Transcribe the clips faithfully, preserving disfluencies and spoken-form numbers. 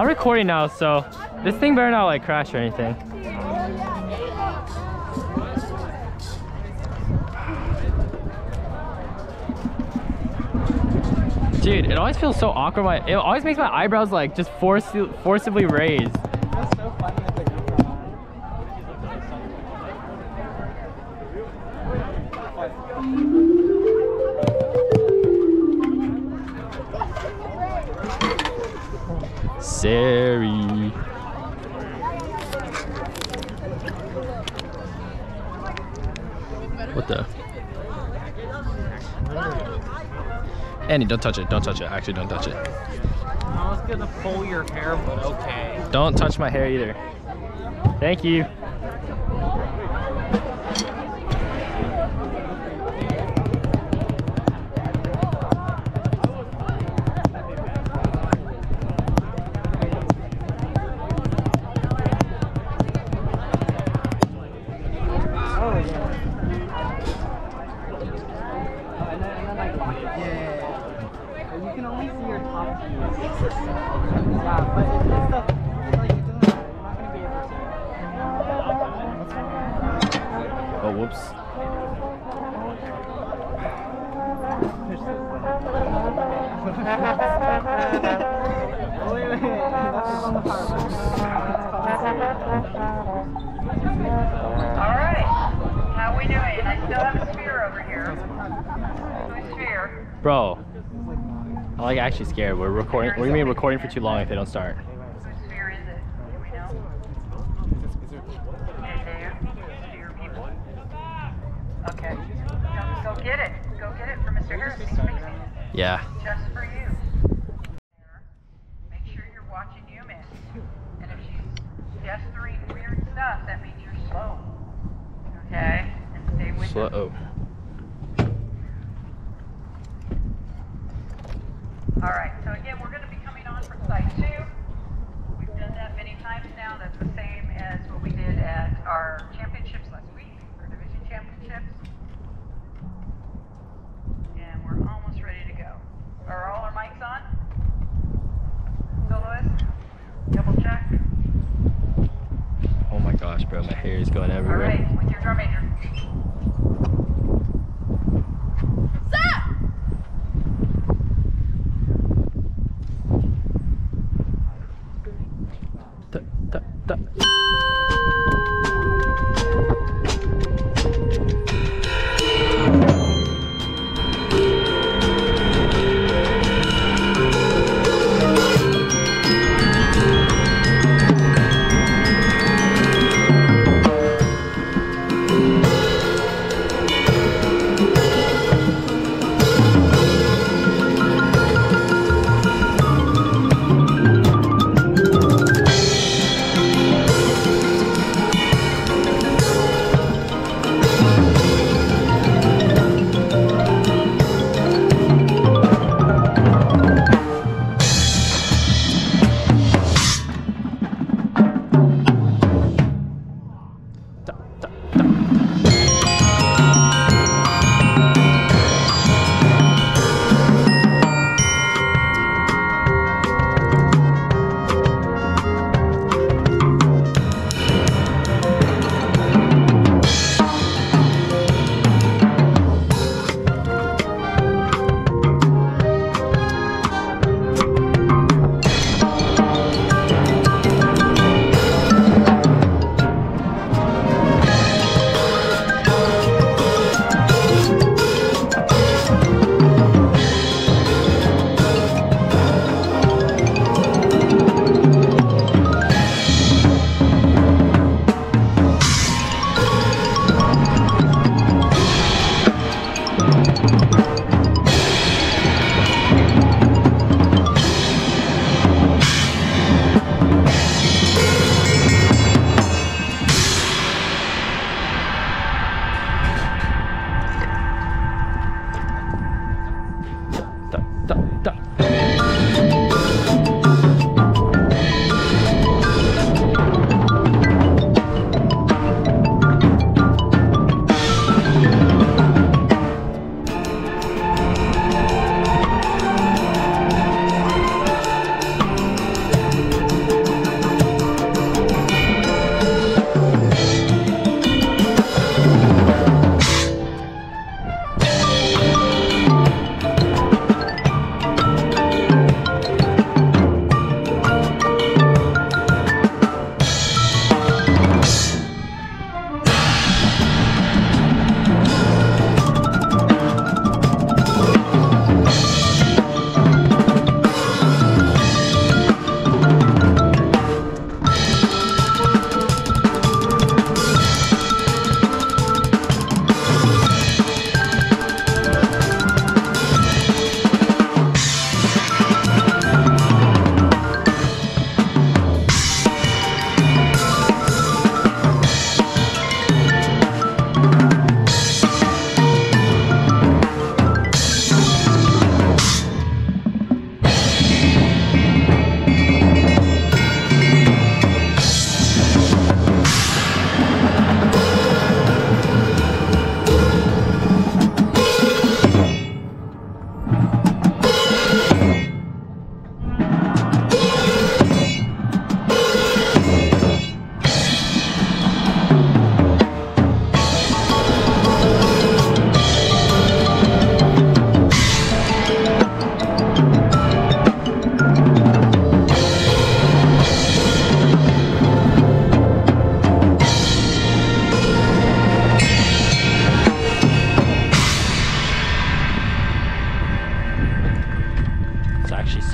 I'm recording now, so this thing better not like crash or anything. Dude, it always feels so awkward. My, it always makes my eyebrows like just force, forcibly raised. That's so funny. Sorry. What the? Andy, don't touch it. Don't touch it. Actually, don't touch it. I was gonna pull your hair, but okay. Don't touch my hair either. Thank you. Oh, whoops. Alright. How we doing? I still have a sphere over here. My sphere. Bro. I'm like actually scared. We're recording. We're gonna be recording for too long if they don't start. Okay. Go, go get it. Go get it for Mister Hersey. Yeah. Just for you. Make sure you're watching you, miss. And if she's gesturing weird stuff, that means you're slow. Okay? And stay with slow. Them. Alright, so again, we're going to be coming on for site two. We've done that many times now. That's the same as what we did at our championships last week. Championships, and we're almost ready to go. Are all our mics on? Soloist, double check. Oh my gosh, bro, my hair is going everywhere. All right, with your drum major.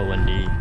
so windy.